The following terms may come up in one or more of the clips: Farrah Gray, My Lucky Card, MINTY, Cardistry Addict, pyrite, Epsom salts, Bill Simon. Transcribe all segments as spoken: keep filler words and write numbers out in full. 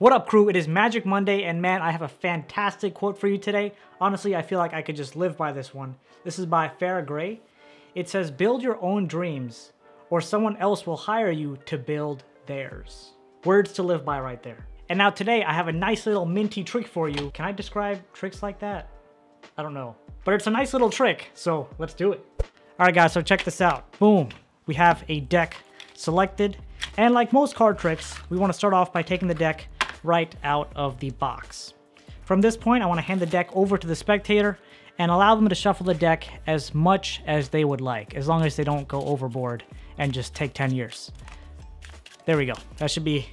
What up, crew? It is Magic Monday, and man, I have a fantastic quote for you today. Honestly, I feel like I could just live by this one. This is by Farrah Gray. It says, build your own dreams, or someone else will hire you to build theirs. Words to live by right there. And now today, I have a nice little minty trick for you. Can I describe tricks like that? I don't know, but it's a nice little trick, so let's do it. All right, guys, so check this out. Boom, we have a deck selected. And like most card tricks, we want to start off by taking the deck right out of the box. From this point, I want to hand the deck over to the spectator and allow them to shuffle the deck as much as they would like, as long as they don't go overboard and just take ten years. There we go. That should be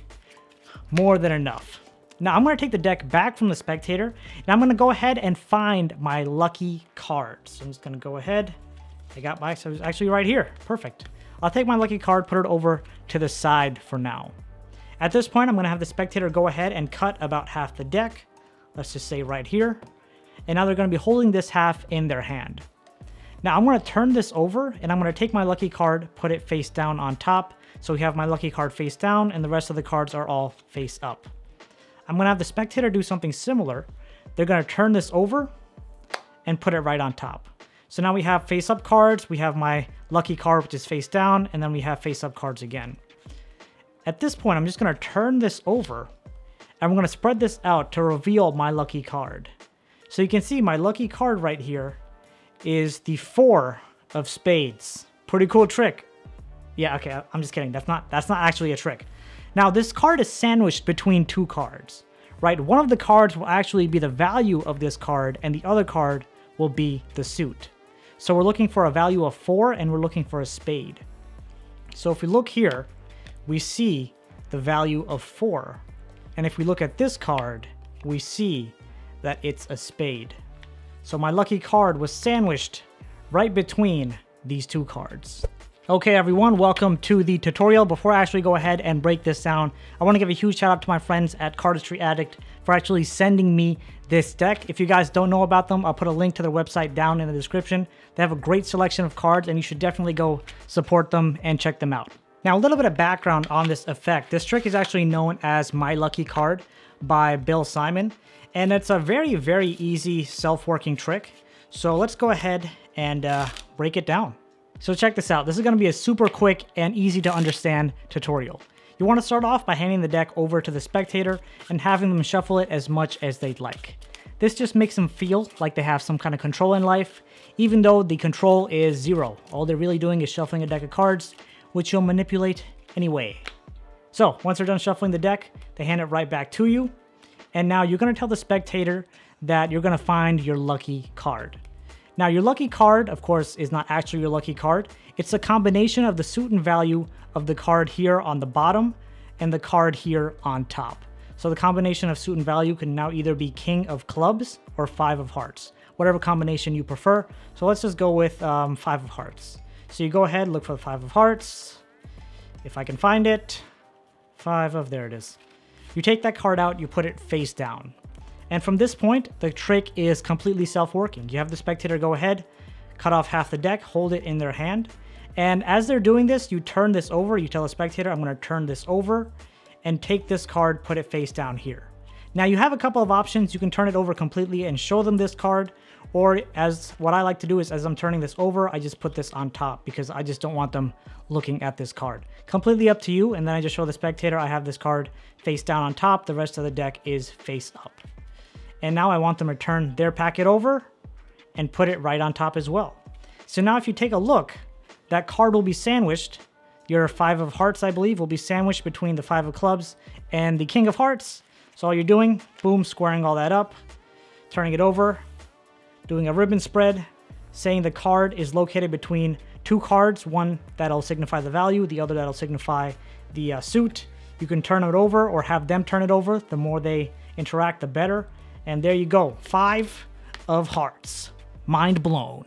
more than enough. Now I'm going to take the deck back from the spectator, and I'm going to go ahead and find my lucky card. So I'm just going to go ahead. I got my, so it's actually right here. Perfect. I'll take my lucky card, put it over to the side for now. At this point, I'm going to have the spectator go ahead and cut about half the deck. Let's just say right here. And now they're going to be holding this half in their hand. Now I'm going to turn this over, and I'm going to take my lucky card, put it face down on top. So we have my lucky card face down, and the rest of the cards are all face up. I'm going to have the spectator do something similar. They're going to turn this over and put it right on top. So now we have face up cards. We have my lucky card, which is face down, and then we have face up cards again. At this point, I'm just going to turn this over, and we're going to spread this out to reveal my lucky card. So you can see my lucky card right here is the four of spades. Pretty cool trick. Yeah, okay, I'm just kidding. That's not, that's not actually a trick. Now, this card is sandwiched between two cards, right? One of the cards will actually be the value of this card, and the other card will be the suit. So we're looking for a value of four, and we're looking for a spade. So if we look here, we see the value of four. And if we look at this card, we see that it's a spade. So my lucky card was sandwiched right between these two cards. Okay, everyone, welcome to the tutorial. Before I actually go ahead and break this down, I want to give a huge shout out to my friends at Cardistry Addict for actually sending me this deck. If you guys don't know about them, I'll put a link to their website down in the description. They have a great selection of cards, and you should definitely go support them and check them out. Now, a little bit of background on this effect. This trick is actually known as My Lucky Card by Bill Simon, and it's a very, very easy self-working trick. So let's go ahead and uh, break it down. So check this out. This is gonna be a super quick and easy to understand tutorial. You wanna start off by handing the deck over to the spectator and having them shuffle it as much as they'd like. This just makes them feel like they have some kind of control in life, even though the control is zero. All they're really doing is shuffling a deck of cards, which you'll manipulate anyway. So once they're done shuffling the deck, they hand it right back to you. And now you're gonna tell the spectator that you're gonna find your lucky card. Now your lucky card, of course, is not actually your lucky card. It's a combination of the suit and value of the card here on the bottom and the card here on top. So the combination of suit and value can now either be king of clubs or five of hearts, whatever combination you prefer. So let's just go with um, five of hearts. So you go ahead, look for the five of hearts. If I can find it, five of, there it is. You take that card out, you put it face down. And from this point, the trick is completely self-working. You have the spectator go ahead, cut off half the deck, hold it in their hand. And as they're doing this, you turn this over, you tell the spectator, I'm gonna turn this over and take this card, put it face down here. Now you have a couple of options. You can turn it over completely and show them this card, or as what I like to do is as I'm turning this over, I just put this on top because I just don't want them looking at this card. Completely up to you. And then I just show the spectator, I have this card face down on top. The rest of the deck is face up. And now I want them to turn their packet over and put it right on top as well. So now if you take a look, that card will be sandwiched. Your five of hearts, I believe, will be sandwiched between the five of clubs and the king of hearts. So all you're doing, boom, squaring all that up, turning it over, doing a ribbon spread, saying the card is located between two cards, one that'll signify the value, the other that'll signify the uh, suit. You can turn it over or have them turn it over. The more they interact, the better. And there you go, five of hearts. Mind blown.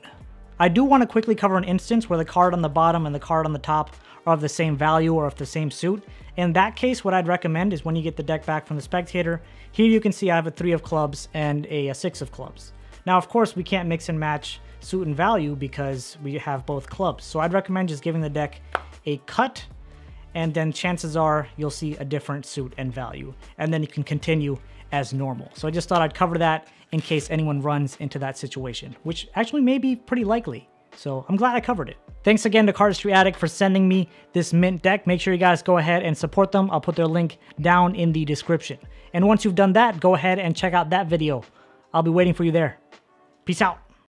I do want to quickly cover an instance where the card on the bottom and the card on the top are of the same value or of the same suit. In that case, what I'd recommend is when you get the deck back from the spectator, here you can see I have a three of clubs and a, a six of clubs. Now, of course, we can't mix and match suit and value because we have both clubs. So I'd recommend just giving the deck a cut and then chances are you'll see a different suit and value, and then you can continue as normal. So I just thought I'd cover that in case anyone runs into that situation, which actually may be pretty likely. So I'm glad I covered it. Thanks again to Cardistry Addict for sending me this mint deck. Make sure you guys go ahead and support them. I'll put their link down in the description. And once you've done that, go ahead and check out that video. I'll be waiting for you there. Peace out.